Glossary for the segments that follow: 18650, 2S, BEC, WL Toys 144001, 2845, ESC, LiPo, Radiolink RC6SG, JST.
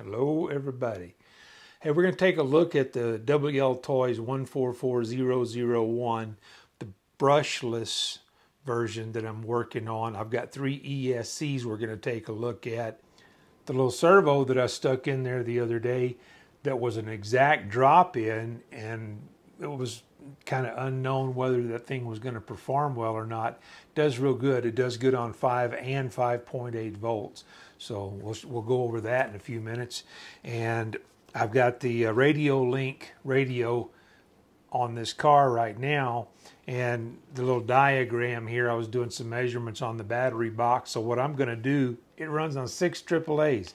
Hello everybody. Hey, we're going to take a look at the WL Toys 144001, the brushless version that I'm working on. I've got three ESCs we're going to take a look at. The little servo that I stuck in there the other day that was an exact drop in, and it was kind of unknown whether that thing was going to perform well or not. It does real good. It does good on 5 and 5.8 volts. So we'll go over that in a few minutes. And I've got the RadioLink radio on this car right now, and the little diagram here, I was doing some measurements on the battery box. So what I'm going to do, it runs on 6 AAAs.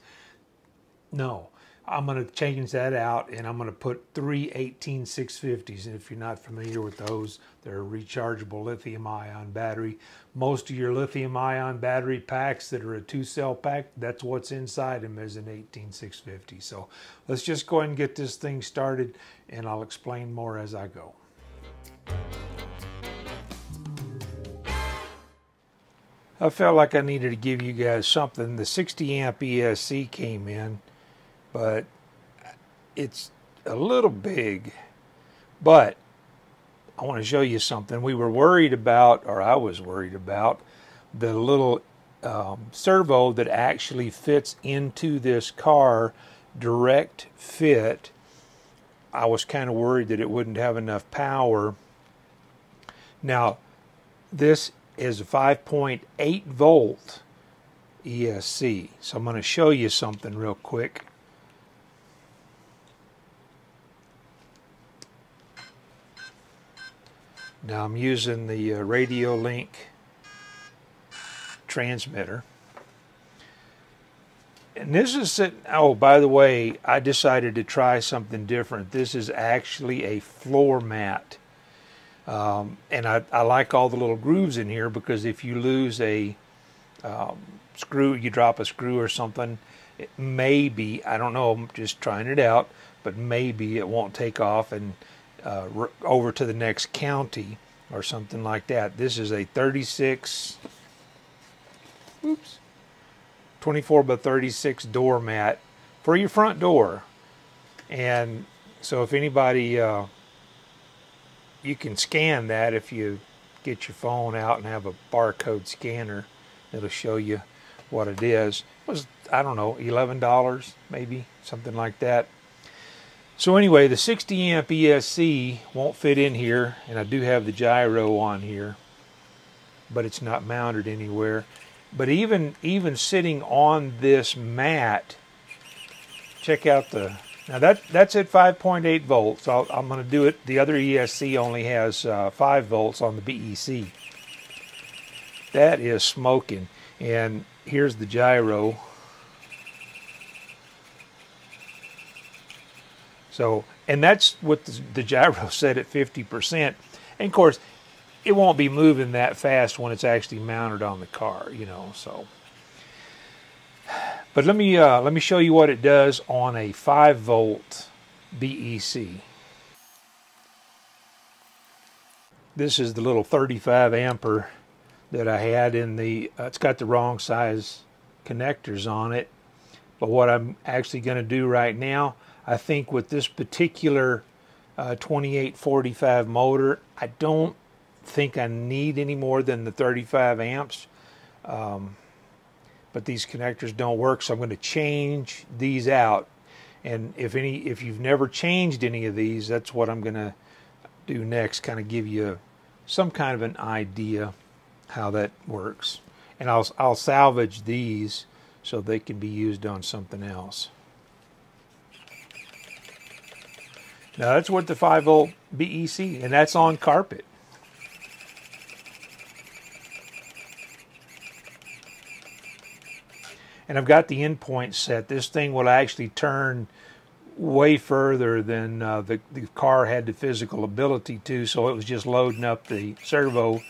No, I'm going to change that out, and I'm going to put 3 18650s. And if you're not familiar with those, they're a rechargeable lithium-ion battery. Most of your lithium-ion battery packs that are a 2-cell pack, that's what's inside them is an 18650. So let's just go ahead and get this thing started, and I'll explain more as I go. I felt like I needed to give you guys something. The 60-amp ESC came in, but it's a little big. But I want to show you something. We were worried about, or I was worried about, the little servo that actually fits into this car, direct fit. I was kind of worried that it wouldn't have enough power. Now, this is a 5.8 volt ESC. So I'm going to show you something real quick. Now I'm using the RadioLink transmitter. And this is sitting, oh, by the way, I decided to try something different. This is actually a floor mat. And I like all the little grooves in here, because if you lose a screw, you drop a screw or something, it maybe, I don't know, I'm just trying it out, but maybe it won't take off and over to the next county or something like that. This is a 24 by 36 door mat for your front door. And so if anybody, you can scan that if you get your phone out and have a barcode scanner. It'll show you what it is. It was, I don't know, $11 maybe, something like that. So anyway, the 60 amp ESC won't fit in here, and I do have the gyro on here, but it's not mounted anywhere. But even sitting on this mat, check out the, now that's at 5.8 volts. I'm going to do it. The other ESC only has 5 volts on the BEC. That is smoking. And here's the gyro. So, and that's what the gyro set at 50%. And of course, it won't be moving that fast when it's actually mounted on the car, you know. So, but let me show you what it does on a 5-volt BEC. This is the little 35 ampere that I had in the. It's got the wrong size connectors on it. But what I'm actually going to do right now, I think with this particular 2845 motor, I don't think I need any more than the 35 amps. But these connectors don't work, so I'm going to change these out. And if you've never changed any of these, that's what I'm going to do next, kind of give you some kind of an idea how that works. And I'll salvage these so they can be used on something else. Now that's what the 5-volt BEC, and that's on carpet. And I've got the endpoint set. This thing will actually turn way further than the car had the physical ability to, so it was just loading up the servo.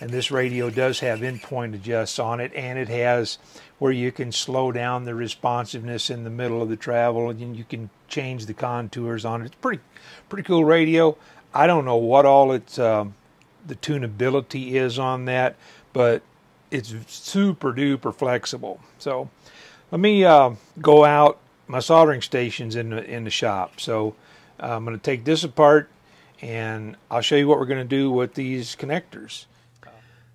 And this radio does have endpoint adjusts on it, and it has where you can slow down the responsiveness in the middle of the travel, and you can change the contours on it. It's pretty cool radio. I don't know what all it's the tunability is on that, but it's super duper flexible. So let me go out, my soldering stations in the shop. So I'm going to take this apart and I'll show you what we're going to do with these connectors.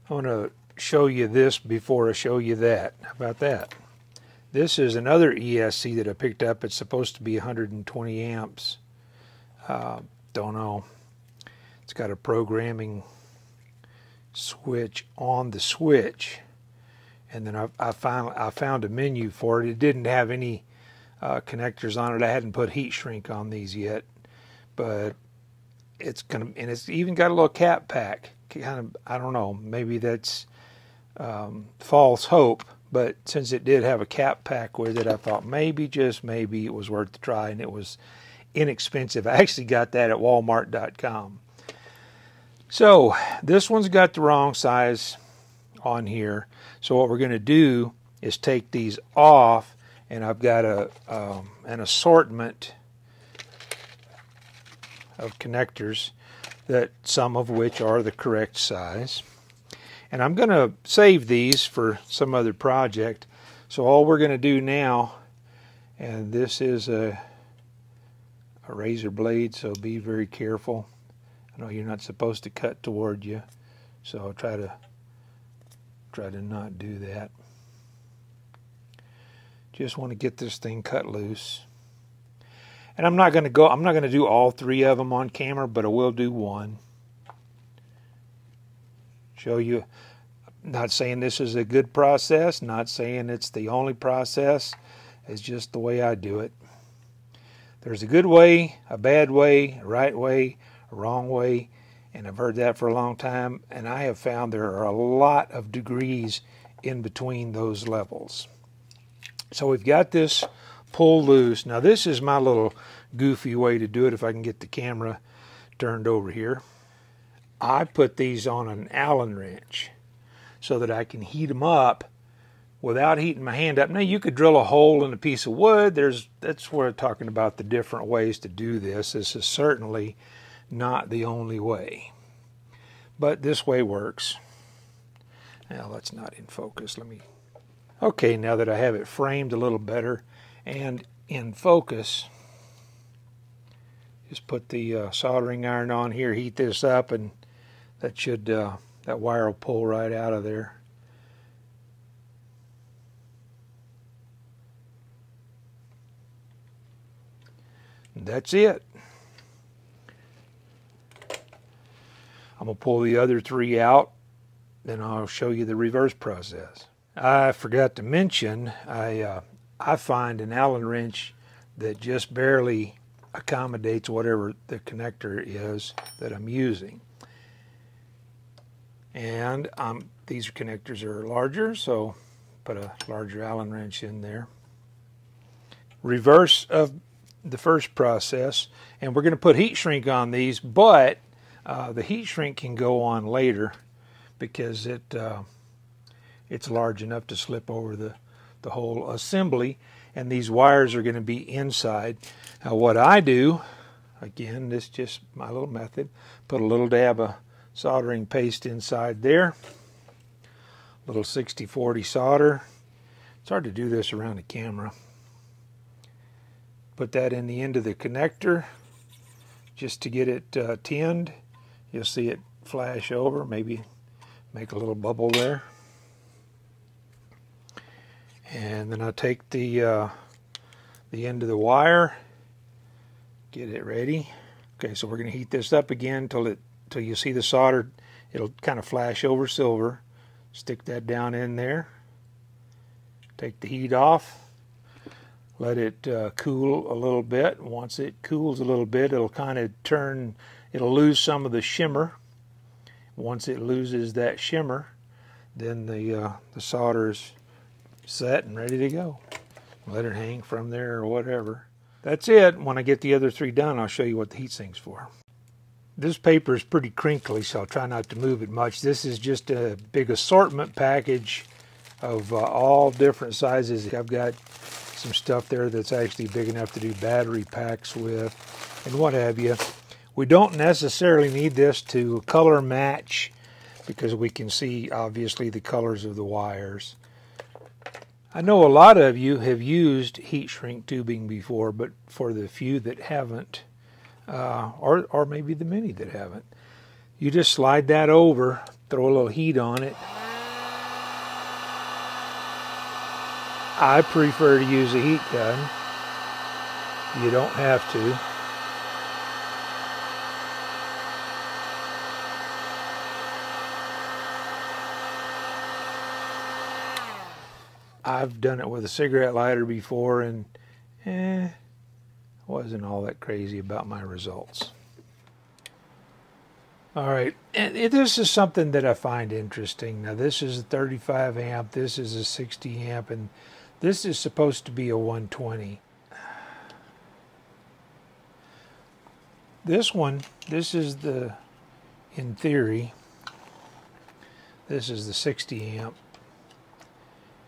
I want to show you this before I show you that. How about that? This is another ESC that I picked up. It's supposed to be 120 amps. Don't know. It's got a programming switch on the switch, and then I found a menu for it. It didn't have any connectors on it. I hadn't put heat shrink on these yet, but it's gonna, and it's even got a little cap pack. Kind of, I don't know, maybe that's false hope, but since it did have a cap pack with it, I thought maybe, just maybe, it was worth the try, and it was inexpensive. I actually got that at walmart.com. So this one's got the wrong size on here, so what we're going to do is take these off, and I've got a an assortment of connectors, that some of which are the correct size, and I'm going to save these for some other project. So all we're going to do now, and this is a razor blade, so be very careful. I know you're not supposed to cut toward you, so I'll try to not do that. Just want to get this thing cut loose. And I'm not going to do all three of them on camera, but I will do one. Show you, I'm not saying this is a good process, not saying it's the only process. It's just the way I do it. There's a good way, a bad way, a right way, a wrong way, and I've heard that for a long time, and I have found there are a lot of degrees in between those levels. So we've got this pull loose. Now this is my little goofy way to do it, if I can get the camera turned over here. I put these on an Allen wrench so that I can heat them up without heating my hand up. Now you could drill a hole in a piece of wood. That's where I'm talking about the different ways to do this. This is certainly not the only way, but this way works. Now that's not in focus. Let me, okay, now that I have it framed a little better and in focus, just put the soldering iron on here, heat this up, and that should, that wire will pull right out of there. And that's it. I'm going to pull the other three out, then I'll show you the reverse process. I forgot to mention, I find an Allen wrench that just barely accommodates whatever the connector is that I'm using. And these connectors are larger, so put a larger Allen wrench in there. Reverse of the first process, and we're going to put heat shrink on these, but the heat shrink can go on later because it's large enough to slip over the whole assembly, and these wires are going to be inside. Now what I do, again, this is just my little method, put a little dab of soldering paste inside there, a little 60/40 solder. It's hard to do this around the camera. Put that in the end of the connector just to get it tinned. You'll see it flash over, maybe make a little bubble there. And then I take the end of the wire, get it ready. Okay, so we're going to heat this up again till you see the solder. It'll kind of flash over silver. Stick that down in there. Take the heat off. Let it cool a little bit. Once it cools a little bit, it'll kind of turn. It'll lose some of the shimmer. Once it loses that shimmer, then the solder's set and ready to go. Let it hang from there or whatever. That's it. When I get the other three done, I'll show you what the heat sink's for. This paper is pretty crinkly, so I'll try not to move it much. This is just a big assortment package of all different sizes. I've got some stuff there that's actually big enough to do battery packs with and what have you. We don't necessarily need this to color match because we can see obviously the colors of the wires. I know a lot of you have used heat shrink tubing before, but for the few that haven't, or maybe the many that haven't, you just slide that over, throw a little heat on it. I prefer to use a heat gun. You don't have to. I've done it with a cigarette lighter before, and wasn't all that crazy about my results. All right, and this is something that I find interesting. Now, this is a 35 amp, this is a 60 amp, and this is supposed to be a 120. This one, this is the, in theory, this is the 60 amp.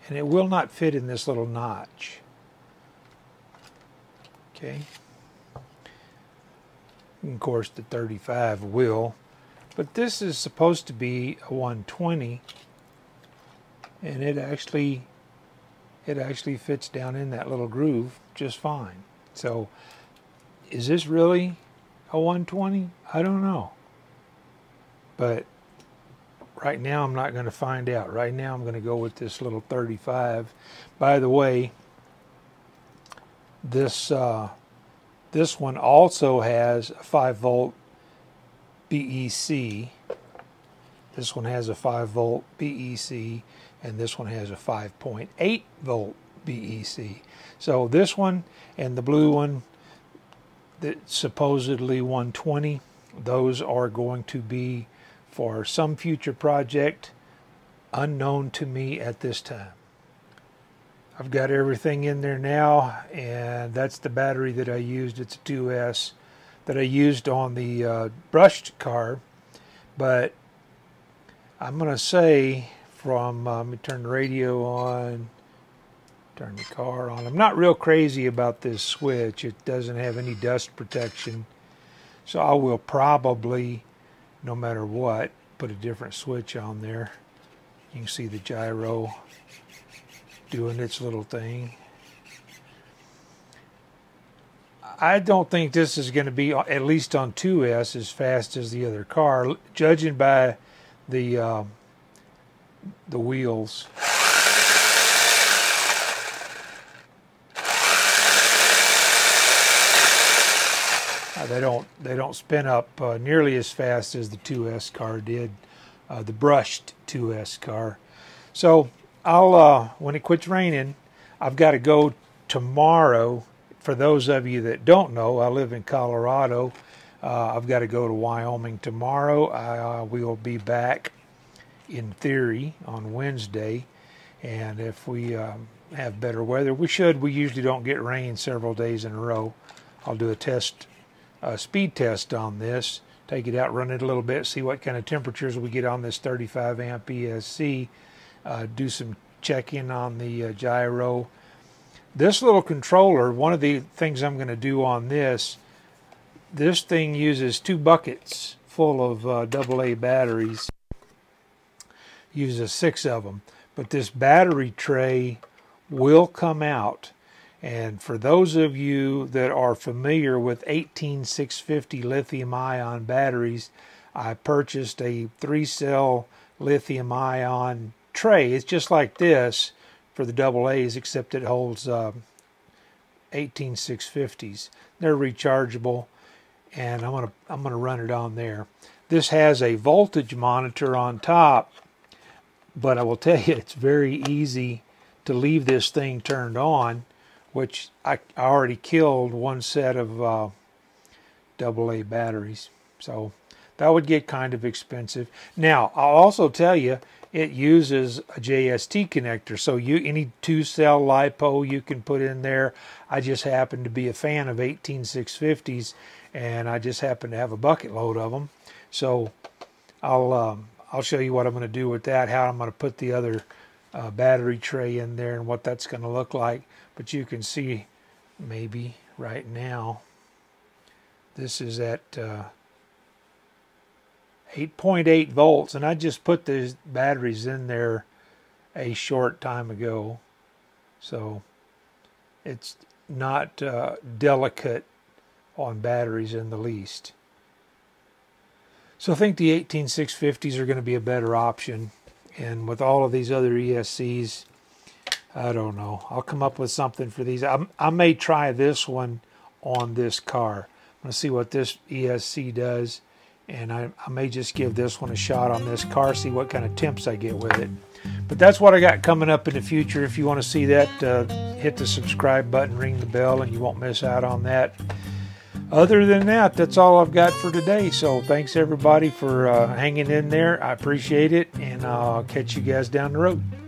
And it will not fit in this little notch. Okay. And of course the 35 will. But this is supposed to be a 120. And it actually fits down in that little groove just fine. So is this really a 120? I don't know. But right now, I'm not going to find out. Right now, I'm going to go with this little 35. By the way, this this one also has a 5-volt BEC. This one has a 5-volt BEC, and this one has a 5.8-volt BEC. So this one and the blue one, that's supposedly 120, those are going to be for some future project unknown to me at this time. I've got everything in there now, and that's the battery that I used. It's a 2S that I used on the brushed car. But I'm going to say from, let me turn the radio on, turn the car on. I'm not real crazy about this switch. It doesn't have any dust protection. So I will probably, no matter what, put a different switch on there. You can see the gyro doing its little thing. I don't think this is going to be, at least on 2S, as fast as the other car, judging by the wheels. They don't spin up nearly as fast as the 2S car did, the brushed 2S car. So I'll when it quits raining, I've got to go tomorrow. For those of you that don't know, I live in Colorado. I've got to go to Wyoming tomorrow. I will be back, in theory, on Wednesday, and if we have better weather, we should. We usually don't get rain several days in a row. I'll do a test. A speed test on this, take it out, run it a little bit, see what kind of temperatures we get on this 35 amp ESC, do some check-in on the gyro. This little controller, one of the things I'm going to do on this thing uses two buckets full of AA batteries, uses 6 of them, but this battery tray will come out. And for those of you that are familiar with 18650 lithium-ion batteries, I purchased a 3-cell lithium-ion tray. It's just like this for the AA's, except it holds 18650s. They're rechargeable, and I'm gonna run it on there. This has a voltage monitor on top, but I will tell you it's very easy to leave this thing turned on, which I already killed one set of AA batteries. So that would get kind of expensive. Now, I'll also tell you, it uses a JST connector. So any 2-cell LiPo you can put in there. I just happen to be a fan of 18650s, and I just happen to have a bucket load of them. So I'll show you what I'm going to do with that, how I'm going to put the other battery tray in there, and what that's going to look like. But you can see, maybe right now, this is at 8.8 volts, and I just put these batteries in there a short time ago. So it's not delicate on batteries in the least. So I think the 18650s are going to be a better option. And with all of these other ESCs, I don't know. I'll come up with something for these. I may try this one on this car. I'm going to see what this ESC does. And I may just give this one a shot on this car, see what kind of temps I get with it. But that's what I got coming up in the future. If you want to see that, hit the subscribe button, ring the bell, and you won't miss out on that. Other than that, that's all I've got for today. So thanks everybody for hanging in there. I appreciate it, and I'll catch you guys down the road.